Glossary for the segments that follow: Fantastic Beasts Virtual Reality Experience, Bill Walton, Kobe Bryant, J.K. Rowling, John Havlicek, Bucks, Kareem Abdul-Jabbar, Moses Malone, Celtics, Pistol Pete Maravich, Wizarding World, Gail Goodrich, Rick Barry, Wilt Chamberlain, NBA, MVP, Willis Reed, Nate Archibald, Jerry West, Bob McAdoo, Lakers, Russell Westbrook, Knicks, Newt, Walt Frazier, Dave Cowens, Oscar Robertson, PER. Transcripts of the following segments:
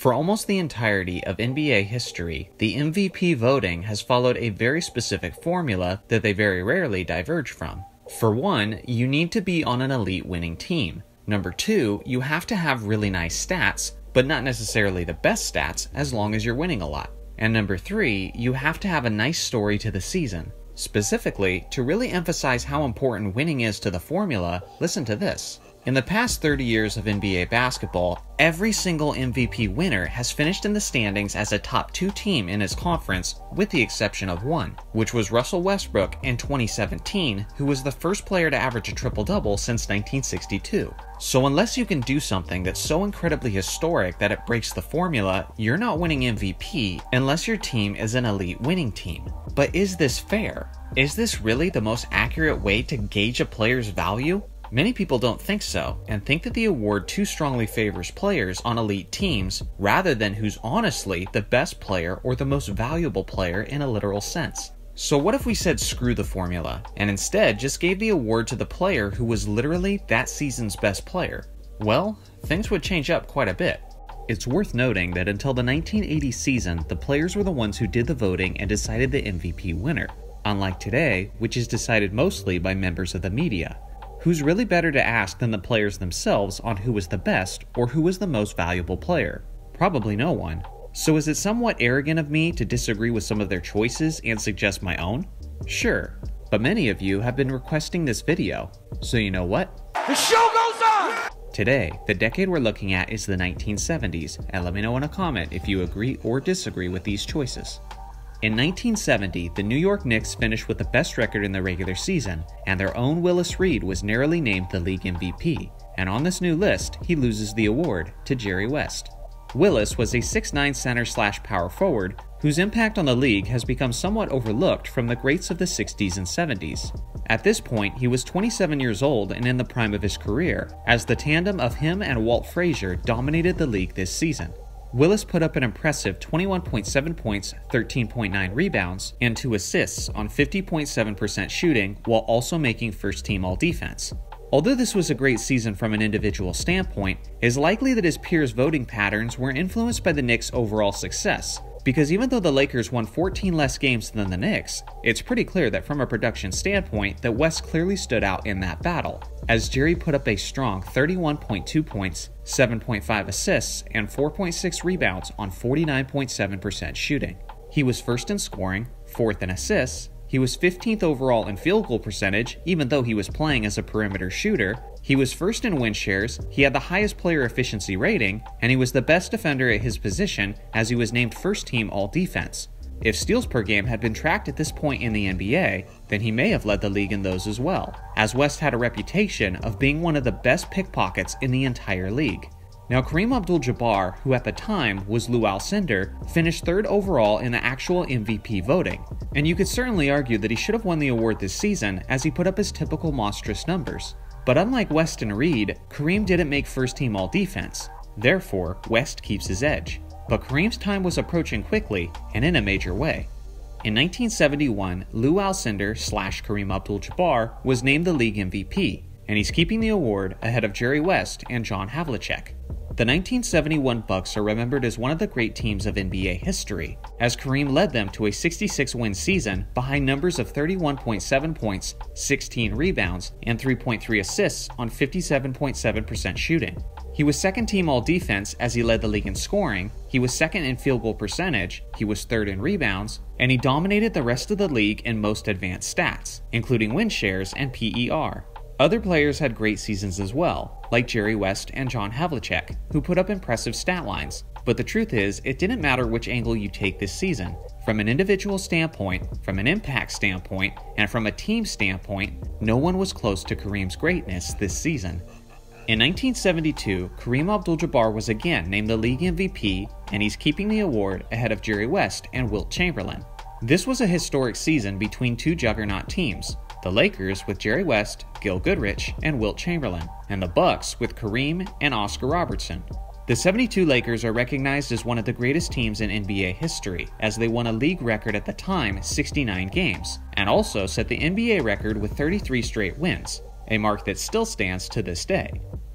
For almost the entirety of NBA history, the MVP voting has followed a very specific formula that they very rarely diverge from. For one, you need to be on an elite winning team. Number two, you have to have really nice stats, but not necessarily the best stats as long as you're winning a lot. And number three, you have to have a nice story to the season. Specifically, to really emphasize how important winning is to the formula, listen to this. In the past 30 years of NBA basketball, every single MVP winner has finished in the standings as a top two team in his conference, with the exception of one, which was Russell Westbrook in 2017, who was the first player to average a triple-double since 1962. So unless you can do something that's so incredibly historic that it breaks the formula, you're not winning MVP unless your team is an elite winning team. But is this fair? Is this really the most accurate way to gauge a player's value? Many people don't think so, and think that the award too strongly favors players on elite teams rather than who's honestly the best player or the most valuable player in a literal sense. So what if we said screw the formula, and instead just gave the award to the player who was literally that season's best player? Well, things would change up quite a bit. It's worth noting that until the 1980 season, the players were the ones who did the voting and decided the MVP winner, unlike today, which is decided mostly by members of the media. Who's really better to ask than the players themselves on who was the best or who was the most valuable player? Probably no one. So is it somewhat arrogant of me to disagree with some of their choices and suggest my own? Sure, but many of you have been requesting this video, so you know what? The show goes on! Today, the decade we're looking at is the 1970s, and let me know in a comment if you agree or disagree with these choices. In 1970, the New York Knicks finished with the best record in the regular season, and their own Willis Reed was narrowly named the league MVP, and on this new list, he loses the award to Jerry West. Willis was a 6'9" center/power forward whose impact on the league has become somewhat overlooked from the greats of the 60s and 70s. At this point, he was 27 years old and in the prime of his career, as the tandem of him and Walt Frazier dominated the league this season. Willis put up an impressive 21.7 points, 13.9 rebounds, and 2 assists on 50.7% shooting while also making first-team all-defense. Although this was a great season from an individual standpoint, it is likely that his peers' voting patterns were influenced by the Knicks' overall success, because even though the Lakers won 14 less games than the Knicks, it's pretty clear that from a production standpoint that West clearly stood out in that battle, as Jerry put up a strong 31.2 points, 7.5 assists, and 4.6 rebounds on 49.7% shooting. He was first in scoring, fourth in assists, he was 15th overall in field goal percentage, even though he was playing as a perimeter shooter, he was first in win shares, he had the highest player efficiency rating, and he was the best defender at his position as he was named first team all-defense. If steals per game had been tracked at this point in the NBA, then he may have led the league in those as well, as West had a reputation of being one of the best pickpockets in the entire league. Now Kareem Abdul-Jabbar, who at the time was Lew Alcindor, finished third overall in the actual MVP voting, and you could certainly argue that he should have won the award this season as he put up his typical monstrous numbers. But unlike West and Reed, Kareem didn't make first-team all-defense, therefore West keeps his edge. But Kareem's time was approaching quickly, and in a major way. In 1971, Lew Alcindor / Kareem Abdul-Jabbar was named the league MVP, and he's keeping the award ahead of Jerry West and John Havlicek. The 1971 Bucks are remembered as one of the great teams of NBA history, as Kareem led them to a 66-win season behind numbers of 31.7 points, 16 rebounds, and 3.3 assists on 57.7% shooting. He was second-team all-defense as he led the league in scoring, he was second in field goal percentage, he was third in rebounds, and he dominated the rest of the league in most advanced stats, including win shares and PER. Other players had great seasons as well, like Jerry West and John Havlicek, who put up impressive stat lines, but the truth is, it didn't matter which angle you take this season. From an individual standpoint, from an impact standpoint, and from a team standpoint, no one was close to Kareem's greatness this season. In 1972, Kareem Abdul-Jabbar was again named the league MVP, and he's keeping the award ahead of Jerry West and Wilt Chamberlain. This was a historic season between two juggernaut teams, the Lakers with Jerry West, Gail Goodrich, and Wilt Chamberlain, and the Bucks with Kareem and Oscar Robertson. The 72 Lakers are recognized as one of the greatest teams in NBA history, as they won a league record at the time, 69 games, and also set the NBA record with 33 straight wins, a mark that still stands to this day.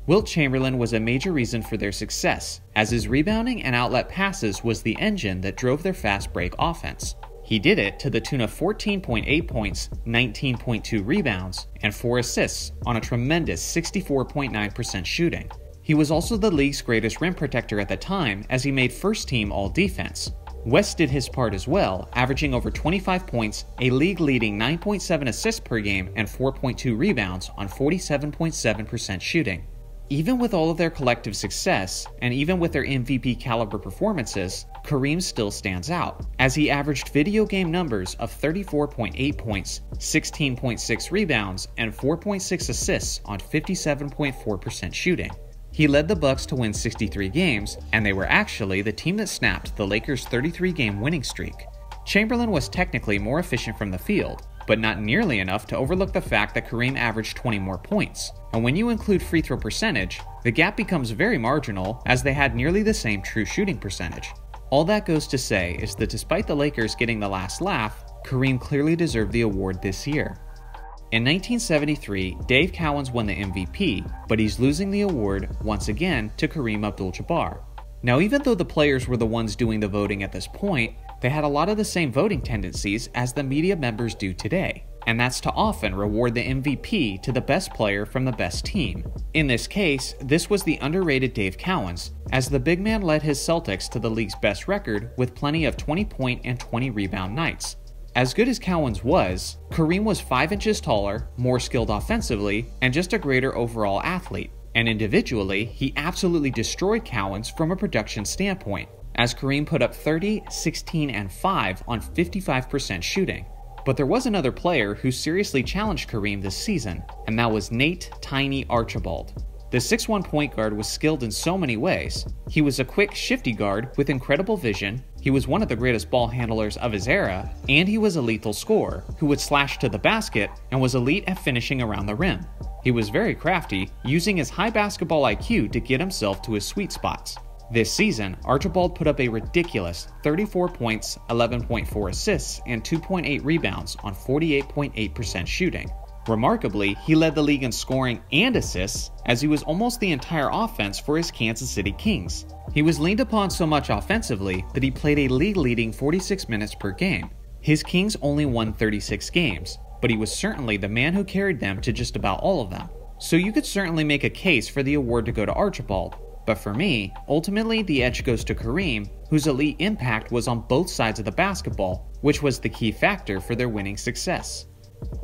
Wilt Chamberlain was a major reason for their success, as his rebounding and outlet passes was the engine that drove their fast break offense. He did it to the tune of 14.8 points, 19.2 rebounds, and 4 assists on a tremendous 64.9% shooting. He was also the league's greatest rim protector at the time, as he made first-team All-Defense. West did his part as well, averaging over 25 points, a league-leading 9.7 assists per game, and 4.2 rebounds on 47.7% shooting. Even with all of their collective success, and even with their MVP caliber performances, Kareem still stands out, as he averaged video game numbers of 34.8 points, 16.6 rebounds, and 4.6 assists on 57.4% shooting. He led the Bucks to win 63 games, and they were actually the team that snapped the Lakers' 33-game winning streak. Chamberlain was technically more efficient from the field, but not nearly enough to overlook the fact that Kareem averaged 20 more points. And when you include free throw percentage, the gap becomes very marginal, as they had nearly the same true shooting percentage. All that goes to say is that despite the Lakers getting the last laugh, Kareem clearly deserved the award this year. In 1973, Dave Cowens won the MVP, but he's losing the award, once again, to Kareem Abdul-Jabbar. Now, even though the players were the ones doing the voting at this point, they had a lot of the same voting tendencies as the media members do today, and that's to often reward the MVP to the best player from the best team. In this case, this was the underrated Dave Cowens, as the big man led his Celtics to the league's best record with plenty of 20-point and 20-rebound nights. As good as Cowens was, Kareem was 5 inches taller, more skilled offensively, and just a greater overall athlete. And individually, he absolutely destroyed Cowens from a production standpoint, as Kareem put up 30, 16, and 5 on 55% shooting. But there was another player who seriously challenged Kareem this season, and that was Nate "Tiny" Archibald. The 6'1" point guard was skilled in so many ways. He was a quick, shifty guard with incredible vision, he was one of the greatest ball handlers of his era, and he was a lethal scorer who would slash to the basket and was elite at finishing around the rim. He was very crafty, using his high basketball IQ to get himself to his sweet spots. This season, Archibald put up a ridiculous 34 points, 11.4 assists, and 2.8 rebounds on 48.8% shooting. Remarkably, he led the league in scoring and assists, as he was almost the entire offense for his Kansas City Kings. He was leaned upon so much offensively that he played a league-leading 46 minutes per game. His Kings only won 36 games, but he was certainly the man who carried them to just about all of them. So you could certainly make a case for the award to go to Archibald. But for me, ultimately the edge goes to Kareem, whose elite impact was on both sides of the basketball, which was the key factor for their winning success.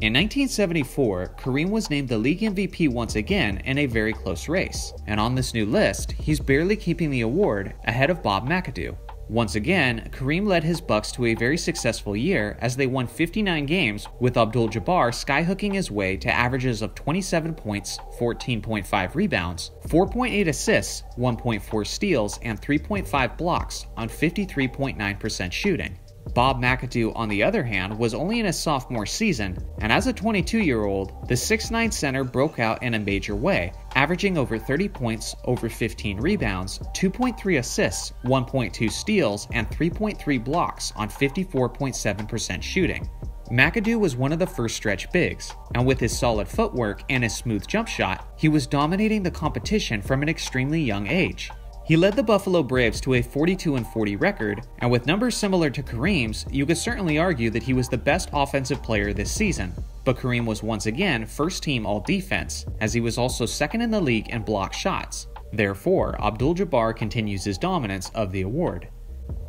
In 1974, Kareem was named the league MVP once again in a very close race, and on this new list, he's barely keeping the award ahead of Bob McAdoo. Once again, Kareem led his Bucks to a very successful year, as they won 59 games, with Abdul-Jabbar skyhooking his way to averages of 27 points, 14.5 rebounds, 4.8 assists, 1.4 steals, and 3.5 blocks on 53.9% shooting. Bob McAdoo, on the other hand, was only in his sophomore season, and as a 22-year-old, the 6'9" center broke out in a major way, averaging over 30 points, over 15 rebounds, 2.3 assists, 1.2 steals, and 3.3 blocks on 54.7% shooting. McAdoo was one of the first stretch bigs, and with his solid footwork and his smooth jump shot, he was dominating the competition from an extremely young age. He led the Buffalo Braves to a 42-40 record, and with numbers similar to Kareem's, you could certainly argue that he was the best offensive player this season. But Kareem was once again first-team All-Defense, as he was also second in the league in block shots. Therefore, Abdul-Jabbar continues his dominance of the award.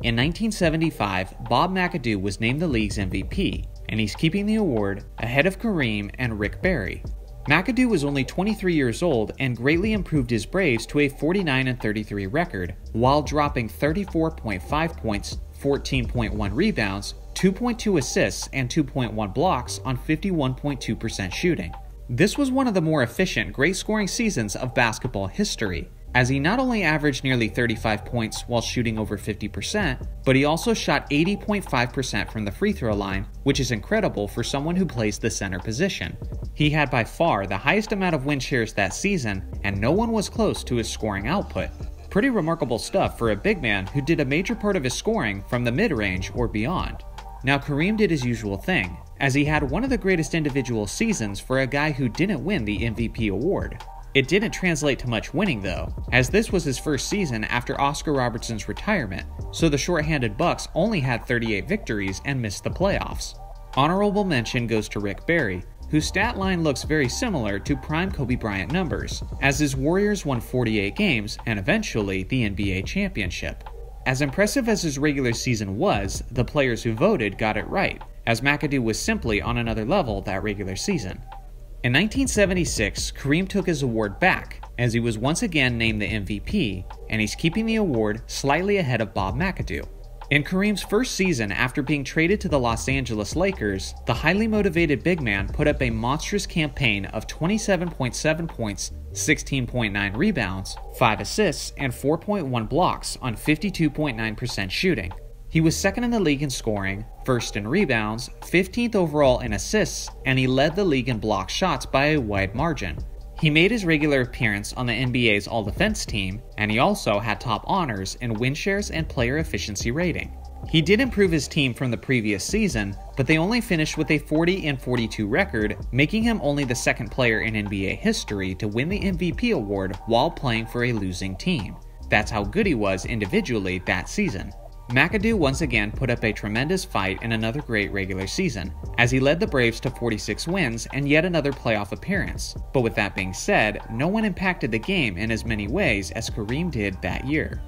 In 1975, Bob McAdoo was named the league's MVP, and he's keeping the award ahead of Kareem and Rick Barry. McAdoo was only 23 years old and greatly improved his Braves to a 49-33 record, while dropping 34.5 points, 14.1 rebounds, 2.2 assists, and 2.1 blocks on 51.2% shooting. This was one of the more efficient great-scoring seasons of basketball history, as he not only averaged nearly 35 points while shooting over 50%, but he also shot 80.5% from the free throw line, which is incredible for someone who plays the center position. He had by far the highest amount of win shares that season, and no one was close to his scoring output. Pretty remarkable stuff for a big man who did a major part of his scoring from the mid-range or beyond. Now, Kareem did his usual thing, as he had one of the greatest individual seasons for a guy who didn't win the MVP award. It didn't translate to much winning though, as this was his first season after Oscar Robertson's retirement, so the shorthanded Bucks only had 38 victories and missed the playoffs. Honorable mention goes to Rick Barry, whose stat line looks very similar to prime Kobe Bryant numbers, as his Warriors won 48 games and eventually the NBA championship. As impressive as his regular season was, the players who voted got it right, as McAdoo was simply on another level that regular season. In 1976, Kareem took his award back, as he was once again named the MVP, and he's keeping the award slightly ahead of Bob McAdoo. In Kareem's first season after being traded to the Los Angeles Lakers, the highly motivated big man put up a monstrous campaign of 27.7 points, 16.9 rebounds, 5 assists, and 4.1 blocks on 52.9% shooting. He was second in the league in scoring, first in rebounds, 15th overall in assists, and he led the league in block shots by a wide margin. He made his regular appearance on the NBA's All-Defense team, and he also had top honors in win shares and player efficiency rating. He did improve his team from the previous season, but they only finished with a 40-42 record, making him only the second player in NBA history to win the MVP award while playing for a losing team. That's how good he was individually that season. McAdoo once again put up a tremendous fight in another great regular season, as he led the Braves to 46 wins and yet another playoff appearance. But with that being said, no one impacted the game in as many ways as Kareem did that year.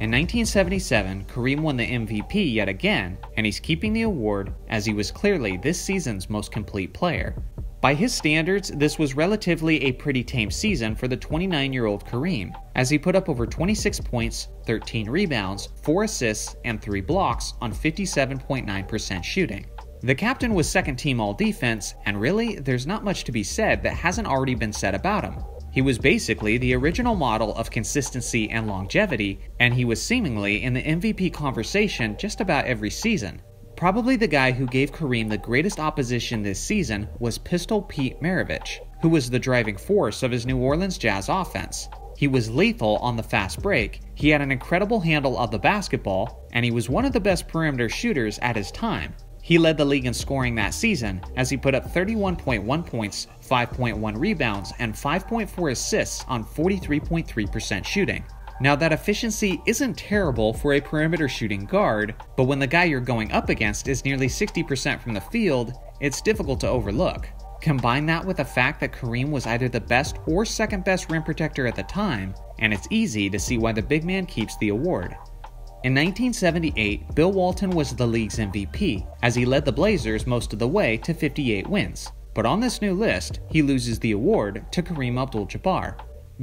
In 1977, Kareem won the MVP yet again, and he's keeping the award as he was clearly this season's most complete player. By his standards, this was relatively a pretty tame season for the 29-year-old Kareem, as he put up over 26 points, 13 rebounds, 4 assists, and 3 blocks on 57.9% shooting. The captain was second-team all-defense, and really, there's not much to be said that hasn't already been said about him. He was basically the original model of consistency and longevity, and he was seemingly in the MVP conversation just about every season. Probably the guy who gave Kareem the greatest opposition this season was Pistol Pete Maravich, who was the driving force of his New Orleans Jazz offense. He was lethal on the fast break, he had an incredible handle of the basketball, and he was one of the best perimeter shooters at his time. He led the league in scoring that season, as he put up 31.1 points, 5.1 rebounds, and 5.4 assists on 43.3% shooting. Now that efficiency isn't terrible for a perimeter shooting guard, but when the guy you're going up against is nearly 60% from the field, it's difficult to overlook. Combine that with the fact that Kareem was either the best or second best rim protector at the time, and it's easy to see why the big man keeps the award. In 1978, Bill Walton was the league's MVP, as he led the Blazers most of the way to 58 wins. But on this new list, he loses the award to Kareem Abdul-Jabbar.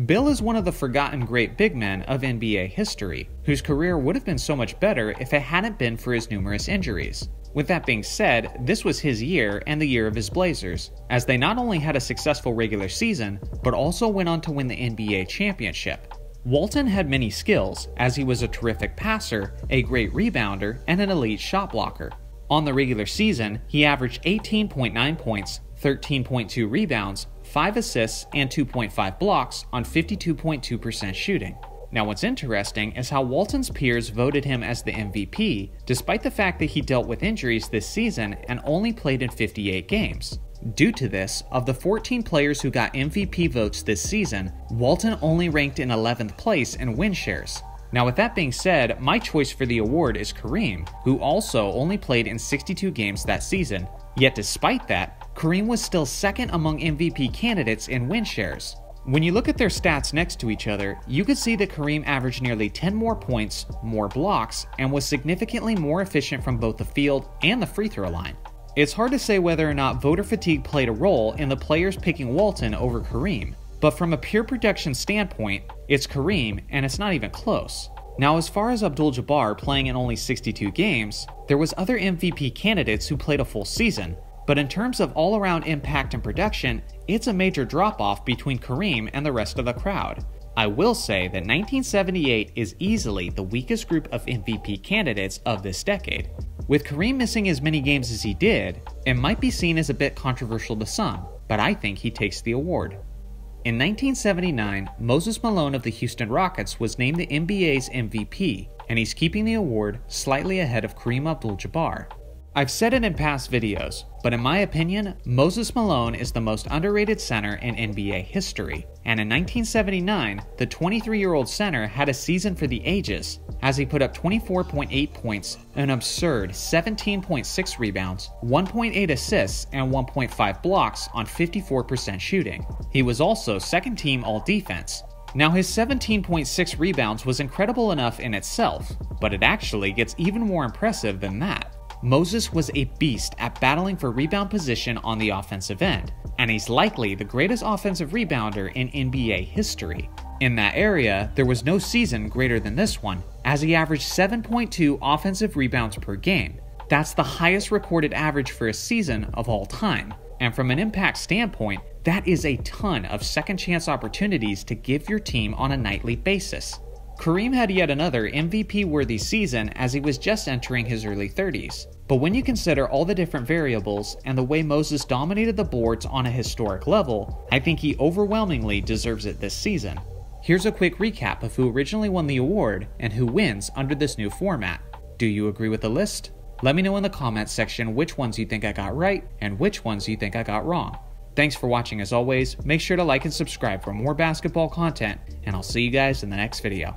Bill is one of the forgotten great big men of NBA history, whose career would have been so much better if it hadn't been for his numerous injuries. With that being said, this was his year and the year of his Blazers, as they not only had a successful regular season, but also went on to win the NBA championship. Walton had many skills, as he was a terrific passer, a great rebounder, and an elite shot blocker. On the regular season, he averaged 18.9 points, 13.2 rebounds, 5 assists, and 2.5 blocks on 52.2% shooting. Now what's interesting is how Walton's peers voted him as the MVP, despite the fact that he dealt with injuries this season and only played in 58 games. Due to this, of the 14 players who got MVP votes this season, Walton only ranked in 11th place in win shares. Now with that being said, my choice for the award is Kareem, who also only played in 62 games that season. Yet despite that, Kareem was still second among MVP candidates in win shares. When you look at their stats next to each other, you could see that Kareem averaged nearly 10 more points, more blocks, and was significantly more efficient from both the field and the free throw line. It's hard to say whether or not voter fatigue played a role in the players picking Walton over Kareem, but from a pure production standpoint, it's Kareem, and it's not even close. Now as far as Abdul-Jabbar playing in only 62 games, there was other MVP candidates who played a full season, but in terms of all-around impact and production, it's a major drop-off between Kareem and the rest of the crowd. I will say that 1978 is easily the weakest group of MVP candidates of this decade. With Kareem missing as many games as he did, it might be seen as a bit controversial to some, but I think he takes the award. In 1979, Moses Malone of the Houston Rockets was named the NBA's MVP, and he's keeping the award slightly ahead of Kareem Abdul-Jabbar. I've said it in past videos, but in my opinion, Moses Malone is the most underrated center in NBA history. And in 1979, the 23-year-old center had a season for the ages, as he put up 24.8 points, an absurd 17.6 rebounds, 1.8 assists, and 1.5 blocks on 54% shooting. He was also second-team All-Defense. Now, his 17.6 rebounds was incredible enough in itself, but it actually gets even more impressive than that. Moses was a beast at battling for rebound position on the offensive end, and he's likely the greatest offensive rebounder in NBA history. In that area, there was no season greater than this one, as he averaged 7.2 offensive rebounds per game. That's the highest recorded average for a season of all time, and from an impact standpoint, that is a ton of second chance opportunities to give your team on a nightly basis. Kareem had yet another MVP-worthy season as he was just entering his early 30s. But when you consider all the different variables and the way Moses dominated the boards on a historic level, I think he overwhelmingly deserves it this season. Here's a quick recap of who originally won the award and who wins under this new format. Do you agree with the list? Let me know in the comments section which ones you think I got right and which ones you think I got wrong. Thanks for watching as always. Make sure to like and subscribe for more basketball content, and I'll see you guys in the next video.